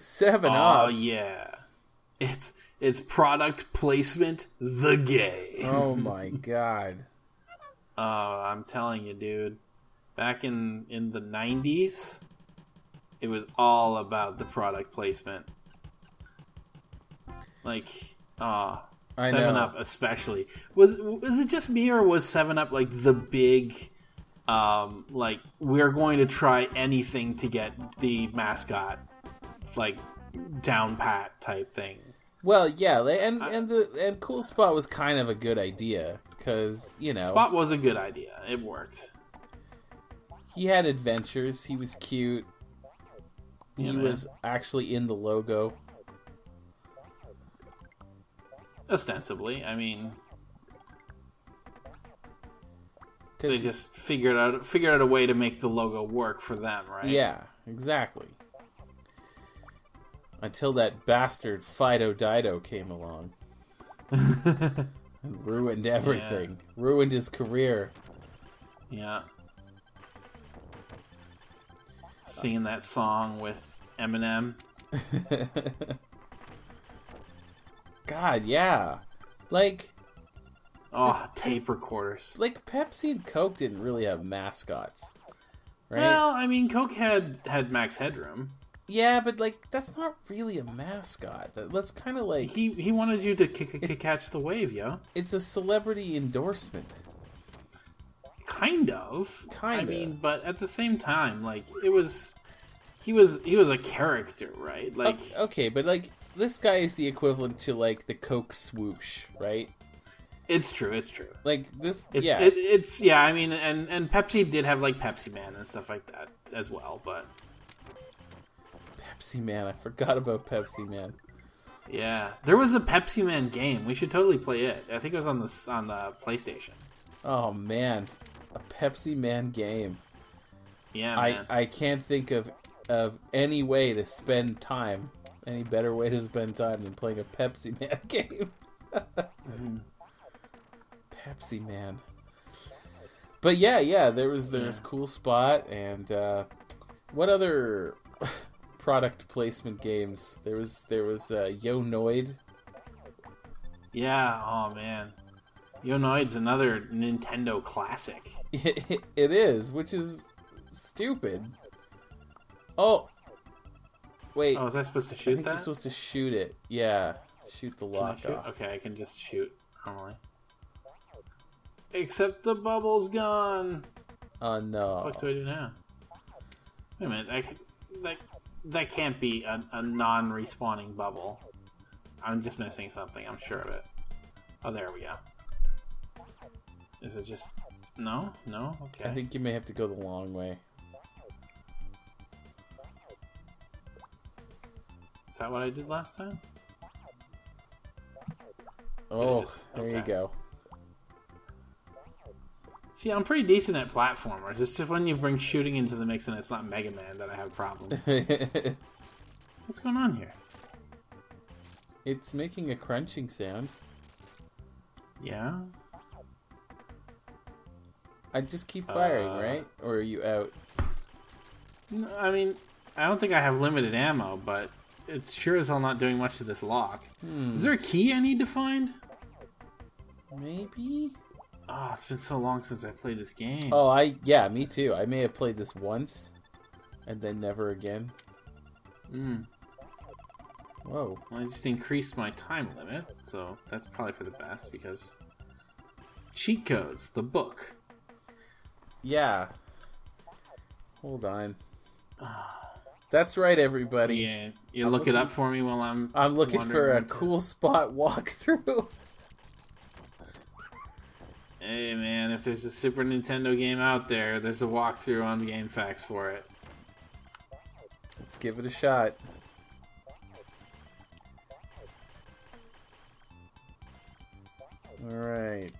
7-Up. Oh yeah, it's product placement the gay. Oh my god. I'm telling you, dude. Back in the 90s, it was all about the product placement. Like, 7-Up especially. Was it just me, or was 7-Up like the big, like, we're going to try anything to get the mascot, like, down pat type thing? Well, yeah, and Cool Spot was kind of a good idea, because, you know... Spot was a good idea. It worked. He had adventures. He was cute. Yeah, he was actually in the logo. Ostensibly. I mean... They just figured out a way to make the logo work for them, right? Yeah, exactly. Until that bastard Fido Dido came along. And ruined everything. Yeah. Ruined his career. Yeah. Singing that song with Eminem. God, yeah. Like... Oh, tape recorders. Like, Pepsi and Coke didn't really have mascots, right? Well, I mean, Coke had Max Headroom. Yeah, but, like, that's not really a mascot. That's kind of like... He wanted you to catch the wave, yo. It's a celebrity endorsement. Kind of. Kind of. I mean, but at the same time, like, it was... He was a character, right? Like... Okay, but, like, this guy is the equivalent to, like, the Coke swoosh, right? It's true, it's true. Like, this... Yeah, I mean, and Pepsi did have, like, Pepsi Man and stuff like that as well, but... Pepsi Man, I forgot about Pepsi Man. Yeah, there was a Pepsi Man game. We should totally play it. I think it was on the PlayStation. Oh man, a Pepsi Man game. Yeah, man. I can't think of any way to spend time, any better way to spend time than playing a Pepsi Man game. Pepsi Man. But yeah, there was Cool Spot and what other product placement games? There was Yo Noid. Yeah, oh man, Yo Noid's another Nintendo classic. It is, which is stupid. Oh, wait. Oh, was I supposed to shoot that? You're supposed to shoot it. Yeah, shoot the lock off. Okay, I can just shoot normally. Except the bubble's gone. Oh no. What the fuck do I do now? Wait a minute. That can't be a non-respawning bubble. I'm just missing something, I'm sure of it. Oh, there we go. Is it just... No? No? Okay. I think you may have to go the long way. Is that what I did last time? Oh, there you go. See, I'm pretty decent at platformers. It's just when you bring shooting into the mix and it's not Mega Man that I have problems. What's going on here? It's making a crunching sound. Yeah? I just keep firing, right? Or are you out? No, I mean, I don't think I have limited ammo, but it's sure as hell not doing much to this lock. Is there a key I need to find? Maybe? Oh, it's been so long since I played this game. Oh, yeah, me too. I may have played this once, and then never again. Whoa. Well, I just increased my time limit, so that's probably for the best, because... Cheat codes, the book. Yeah. Hold on. That's right, everybody. Yeah, you look it up for me while I'm looking for a Cool Spot walkthrough. Hey man, if there's a Super Nintendo game out there, there's a walkthrough on GameFAQs for it. Let's give it a shot. Alright.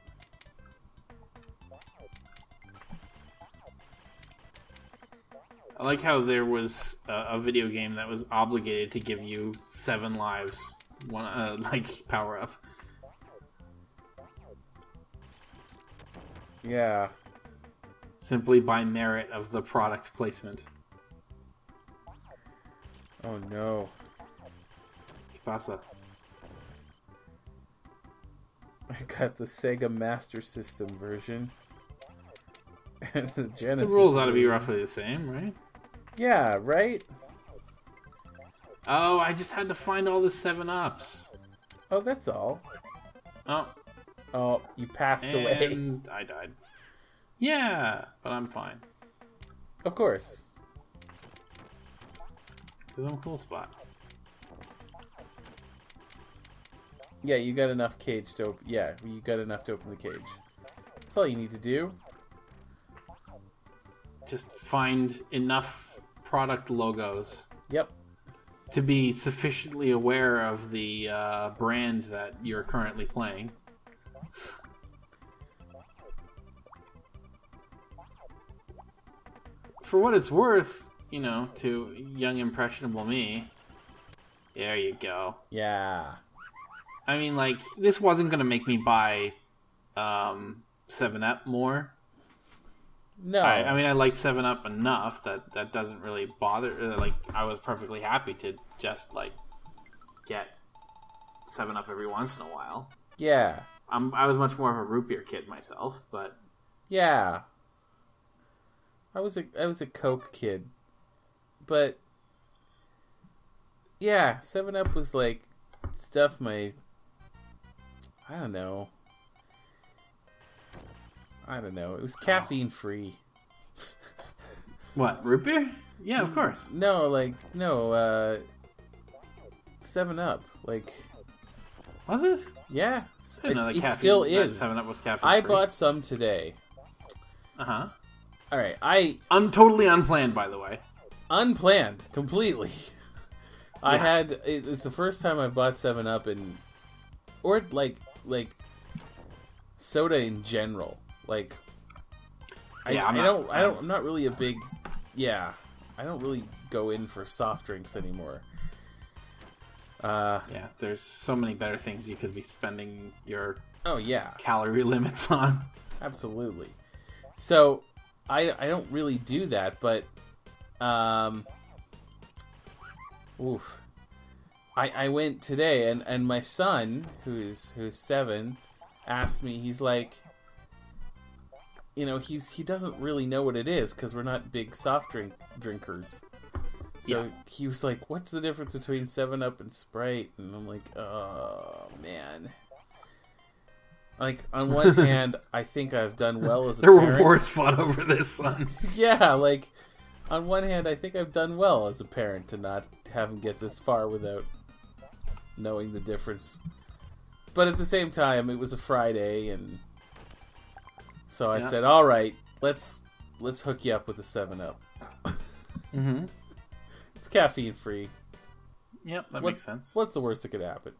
I like how there was a video game that was obligated to give you 7 lives, one like power up. Yeah. Simply by merit of the product placement. Oh no. pasa? I got the Sega Master System version. And the Genesis. The rules ought to be roughly the same, right? Yeah, right? Oh, I just had to find all the 7-ups. Oh, that's all. Oh. Oh, you passed away. And I died. Yeah, but I'm fine. Of course. Because I'm Cool Spot. Yeah, you got enough cage to open. Yeah, you got enough to open the cage. That's all you need to do. Just find enough product logos. Yep. To be sufficiently aware of the brand that you're currently playing. For what it's worth, you know, to young impressionable me. There you go. Yeah. I mean, like, this wasn't gonna make me buy 7-Up more. No. I mean, I like 7-Up enough that that doesn't really bother. Like, I was perfectly happy to just, like, get 7-Up every once in a while. Yeah. I was much more of a root beer kid myself, but... Yeah. I was a Coke kid. But... Yeah, 7-Up was, like, stuff my... I don't know. It was caffeine free. What, root beer? Yeah, of course. No, like, no, 7-Up, like... Was it? Yeah. It still is. 7-Up was caffeine free. I bought some today. Uh-huh. Alright, totally unplanned, by the way. Unplanned, completely. Yeah. It's the first time I bought 7-Up and... Or, like... Soda in general. Like, yeah, I'm not really a big, yeah, I don't really go in for soft drinks anymore. Yeah, there's so many better things you could be spending your calorie limits on. Absolutely. So I don't really do that, but I went today and my son who's 7 asked me, he's like, you know, he doesn't really know what it is because we're not big soft drinkers. So he was like, "What's the difference between 7-Up and Sprite?" And I'm like, "Oh man!" Like, on one hand, I think I've done well as a parent. There were wars fought over this, son. Yeah, like, on one hand, I think I've done well as a parent to not have him get this far without knowing the difference. But at the same time, it was a Friday and. So I said, "All right, let's hook you up with a 7-Up. Mm-hmm. It's caffeine free. Yep, that makes sense. What's the worst that could happen?"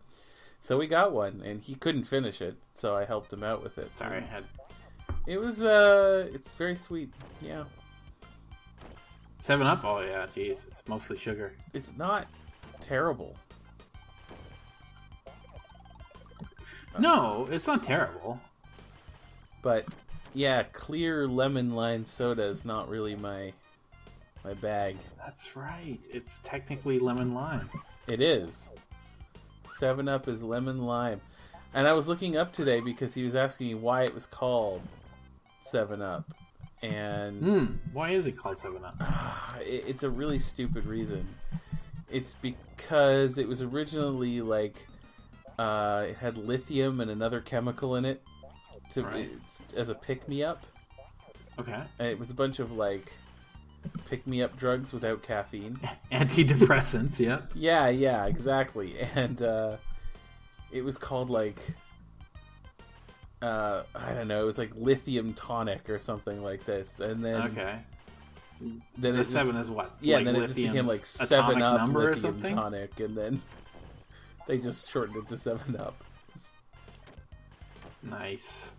So we got one, and he couldn't finish it, so I helped him out with it. Sorry, I had. It was it's very sweet. Yeah. 7-Up. Oh yeah, jeez, it's mostly sugar. It's not terrible. No, it's not terrible. But. Yeah, clear lemon lime soda is not really my bag. That's right. It's technically lemon lime. It is. 7-Up is lemon lime. And I was looking up today because he was asking me why it was called 7-Up. And why is it called 7-Up? It's a really stupid reason. It's because it was originally like it had lithium and another chemical in it. As a pick-me-up. Okay. And it was a bunch of, like, pick-me-up drugs without caffeine. Antidepressants, yeah. Yeah, exactly. And it was called, like, I don't know, it was like lithium tonic or something like this. And then... Okay. Then the 7 is what? Yeah, like, then it just became, like, 7-Up number or something? Tonic. And then they just shortened it to 7-Up. Nice.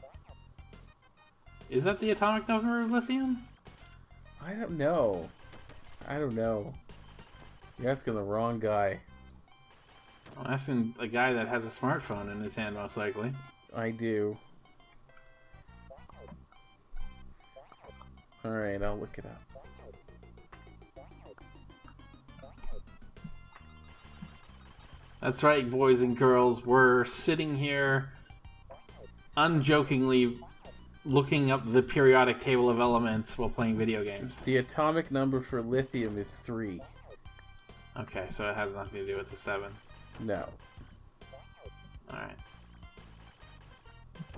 Is that the atomic number of lithium? I don't know. You're asking the wrong guy. I'm asking a guy that has a smartphone in his hand, most likely. I do. Alright, I'll look it up. That's right, boys and girls, we're sitting here unjokingly looking up the periodic table of elements while playing video games. The atomic number for lithium is 3. Okay, so it has nothing to do with the 7. No. Alright.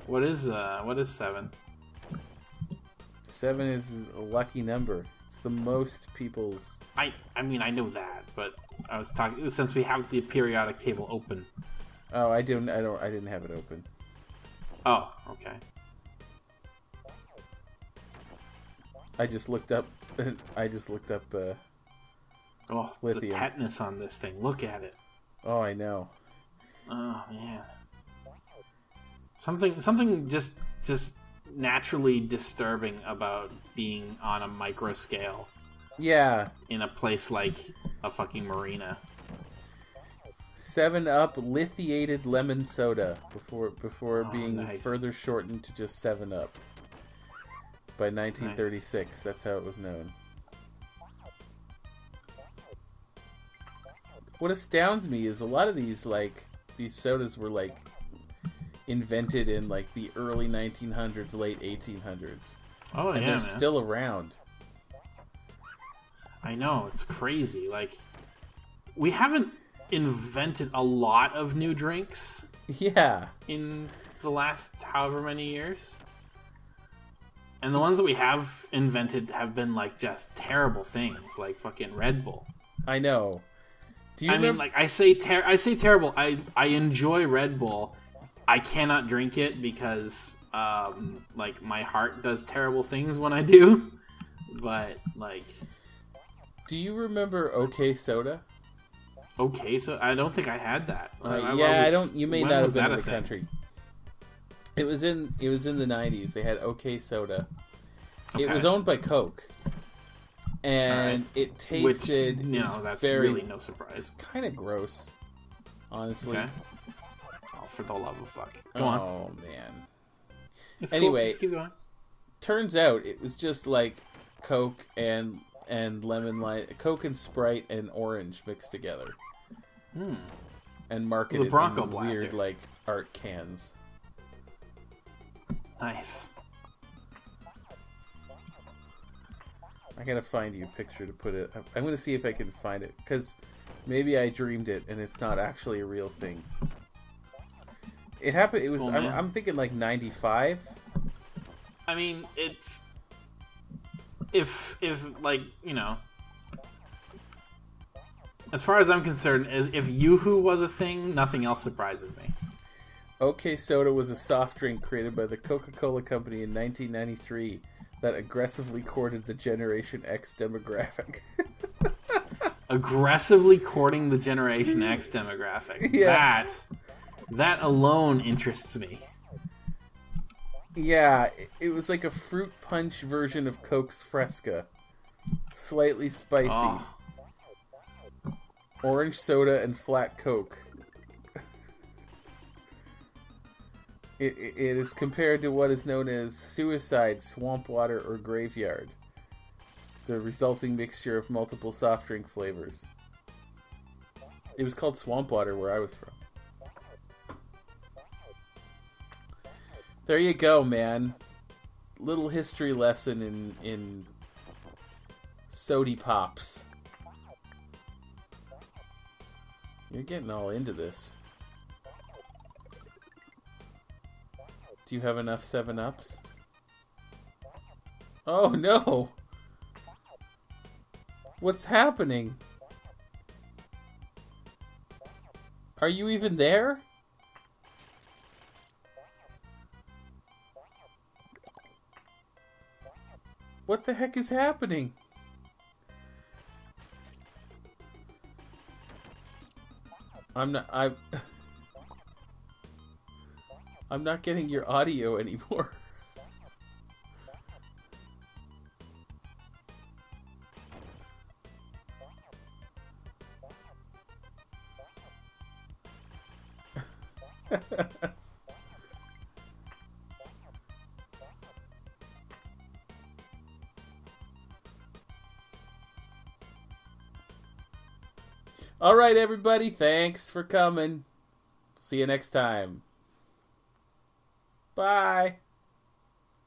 What is 7? 7 is a lucky number. It's the most people's... I mean, I know that, but I was talking... Since we have the periodic table open. Oh, I didn't have it open. Oh, okay. I just looked up oh, lithium. The tetanus on this thing. Look at it. Oh, I know. Oh, man. Something just naturally disturbing about being on a micro scale. Yeah. In a place like a fucking marina. 7-Up lithiated lemon soda before being further shortened to just 7-Up. By 1936, that's how it was known. What astounds me is a lot of these, like, these sodas were, like, invented in, like, the early 1900s, late 1800s. Oh, and yeah, they're still around. I know, it's crazy. Like, we haven't invented a lot of new drinks. Yeah. In the last however many years. And the ones that we have invented have been, like, just terrible things, like fucking Red Bull. I know. Do you mean, like, I say terrible. I enjoy Red Bull. I cannot drink it because, like, my heart does terrible things when I do. But, like... Do you remember OK Soda? OK Soda? I don't think I had that. I don't... You may not have been in the country. It was in the 90s. They had OK Soda. Okay. It was owned by Coke, and it tasted... Which, no, that's very, really no surprise. Kind of gross, honestly. Okay. Oh, for the love of fuck! Go on. Oh man. It's anyway, cool. Let's keep going. Turns out it was just like Coke and lemon lime, Coke and Sprite and orange mixed together, and marketed in weird like art cans. Nice. I gotta find you a picture to put it up. I'm gonna see if I can find it, because maybe I dreamed it and it's not actually a real thing. It happened. It was. Cool, I'm thinking like 95. I mean, it's if like, you know. As far as I'm concerned, is if Yoohoo was a thing, nothing else surprises me. OK Soda was a soft drink created by the Coca-Cola Company in 1993 that aggressively courted the Generation X demographic. Aggressively courting the Generation X demographic. Yeah. That alone interests me. Yeah, it was like a fruit punch version of Coke's Fresca. Slightly spicy. Oh. Orange soda and flat Coke. It is compared to what is known as suicide, swamp water, or graveyard. The resulting mixture of multiple soft drink flavors. It was called swamp water where I was from. There you go, man. Little history lesson in sody pops. You're getting all into this. Do you have enough 7-Ups? Oh no! What's happening? Are you even there? What the heck is happening? I'm not getting your audio anymore. All right, everybody. Thanks for coming. See you next time. Bye.